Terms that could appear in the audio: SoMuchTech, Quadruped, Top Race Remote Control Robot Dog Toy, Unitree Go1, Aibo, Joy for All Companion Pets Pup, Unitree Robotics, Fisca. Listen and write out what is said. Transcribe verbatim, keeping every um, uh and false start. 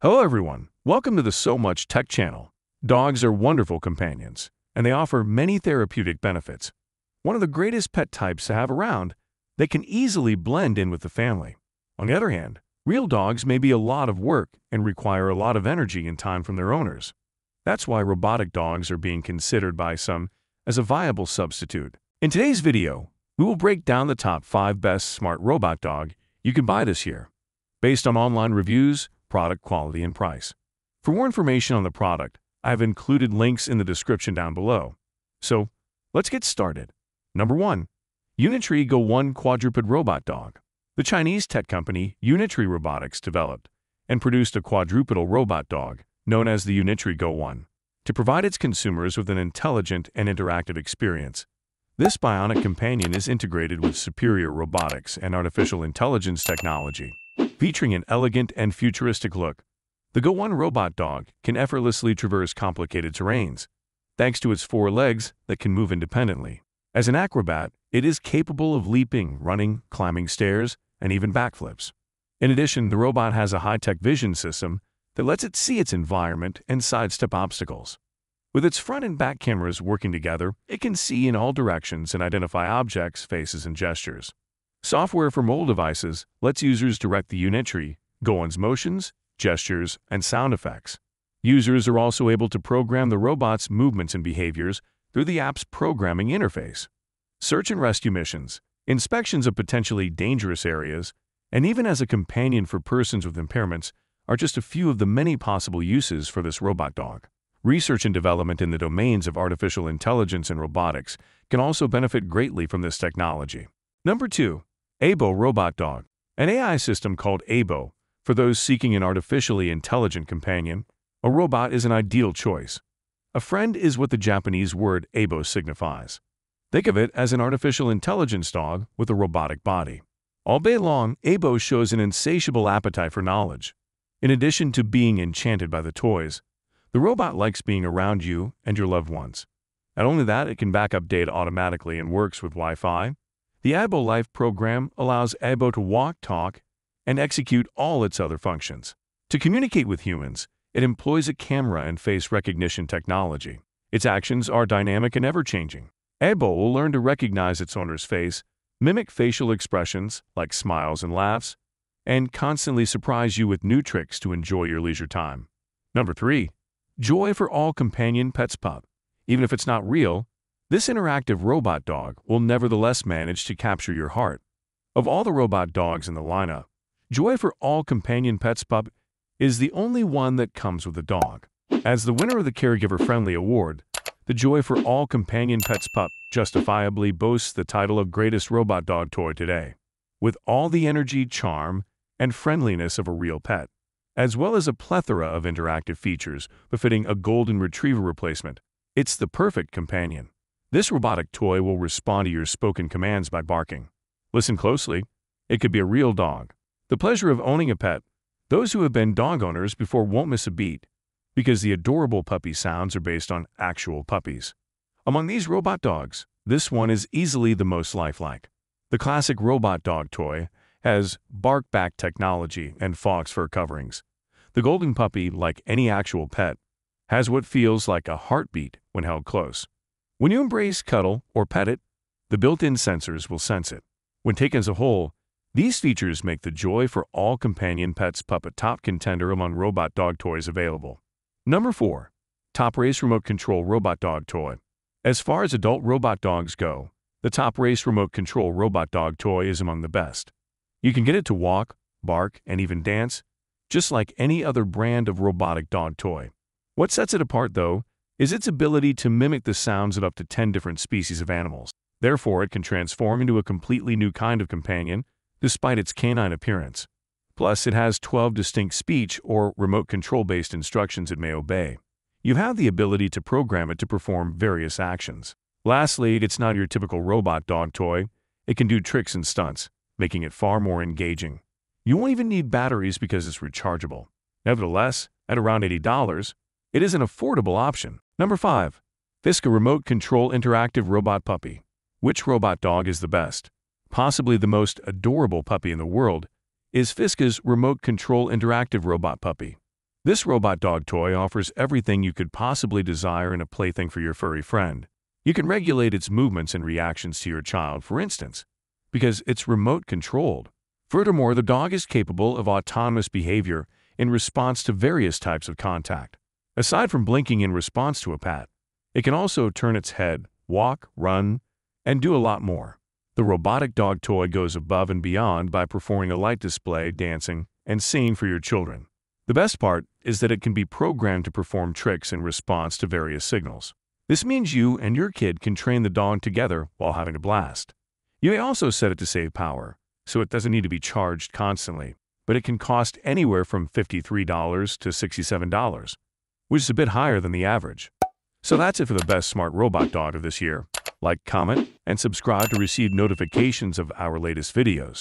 Hello everyone, welcome to the SoMuchTech channel. Dogs are wonderful companions, and they offer many therapeutic benefits. One of the greatest pet types to have around, they can easily blend in with the family. On the other hand, real dogs may be a lot of work and require a lot of energy and time from their owners. That's why robotic dogs are being considered by some as a viable substitute. In today's video, we will break down the top five best smart robot dog you can buy this year, based on online reviews, product quality and price. For more information on the product, I have included links in the description down below. So, let's get started. Number one. Unitree Go one Quadruped Robot Dog. The Chinese tech company Unitree Robotics developed and produced a quadrupedal robot dog known as the Unitree Go one to provide its consumers with an intelligent and interactive experience. This bionic companion is integrated with superior robotics and artificial intelligence technology. Featuring an elegant and futuristic look, the Go one robot dog can effortlessly traverse complicated terrains, thanks to its four legs that can move independently. As an acrobat, it is capable of leaping, running, climbing stairs, and even backflips. In addition, the robot has a high-tech vision system that lets it see its environment and sidestep obstacles. With its front and back cameras working together, it can see in all directions and identify objects, faces, and gestures. Software for mobile devices lets users direct the Unitree Go one's motions, gestures, and sound effects. Users are also able to program the robot's movements and behaviors through the app's programming interface. Search and rescue missions, inspections of potentially dangerous areas, and even as a companion for persons with impairments are just a few of the many possible uses for this robot dog. Research and development in the domains of artificial intelligence and robotics can also benefit greatly from this technology. Number two. Aibo Robot Dog. An A I system called Aibo, for those seeking an artificially intelligent companion, a robot is an ideal choice. A friend is what the Japanese word Aibo signifies. Think of it as an artificial intelligence dog with a robotic body. All day long, Aibo shows an insatiable appetite for knowledge. In addition to being enchanted by the toys, the robot likes being around you and your loved ones. Not only that, it can back up data automatically and works with Wi-Fi. The Aibo Life program allows Aibo to walk, talk, and execute all its other functions. To communicate with humans, it employs a camera and face recognition technology. Its actions are dynamic and ever-changing. Aibo will learn to recognize its owner's face, mimic facial expressions like smiles and laughs, and constantly surprise you with new tricks to enjoy your leisure time. Number three. Joy for All Companion Pets Pup. Even if it's not real, this interactive robot dog will nevertheless manage to capture your heart. Of all the robot dogs in the lineup, Joy for All Companion Pets Pup is the only one that comes with a dog. As the winner of the Caregiver Friendly Award, the Joy for All Companion Pets Pup justifiably boasts the title of greatest robot dog toy today, with all the energy, charm, and friendliness of a real pet, as well as a plethora of interactive features befitting a golden retriever replacement. It's the perfect companion. This robotic toy will respond to your spoken commands by barking. Listen closely. It could be a real dog. The pleasure of owning a pet. Those who have been dog owners before won't miss a beat, because the adorable puppy sounds are based on actual puppies. Among these robot dogs, this one is easily the most lifelike. The classic robot dog toy has bark back technology and fox fur coverings. The golden puppy, like any actual pet, has what feels like a heartbeat when held close. When you embrace, cuddle, or pet it, the built-in sensors will sense it. When taken as a whole, these features make the Joy for All Companion Pets Pup a top contender among robot dog toys available. Number four. Top Race Remote Control Robot Dog Toy. As far as adult robot dogs go, the Top Race Remote Control Robot Dog Toy is among the best. You can get it to walk, bark, and even dance, just like any other brand of robotic dog toy. What sets it apart, though, is its ability to mimic the sounds of up to ten different species of animals. Therefore, it can transform into a completely new kind of companion, despite its canine appearance. Plus, it has twelve distinct speech or remote control-based instructions it may obey. You have the ability to program it to perform various actions. Lastly, it's not your typical robot dog toy. It can do tricks and stunts, making it far more engaging. You won't even need batteries because it's rechargeable. Nevertheless, at around eighty dollars, it is an affordable option. Number five. Fisca Remote Control Interactive Robot Puppy. Which robot dog is the best? Possibly the most adorable puppy in the world is Fisca's Remote Control Interactive Robot Puppy. This robot dog toy offers everything you could possibly desire in a plaything for your furry friend. You can regulate its movements and reactions to your child, for instance, because it's remote-controlled. Furthermore, the dog is capable of autonomous behavior in response to various types of contact. Aside from blinking in response to a pat, it can also turn its head, walk, run, and do a lot more. The robotic dog toy goes above and beyond by performing a light display, dancing, and singing for your children. The best part is that it can be programmed to perform tricks in response to various signals. This means you and your kid can train the dog together while having a blast. You may also set it to save power, so it doesn't need to be charged constantly, but it can cost anywhere from fifty-three dollars to sixty-seven dollars, which is a bit higher than the average. So that's it for the best smart robot dog of this year. Like, comment, and subscribe to receive notifications of our latest videos.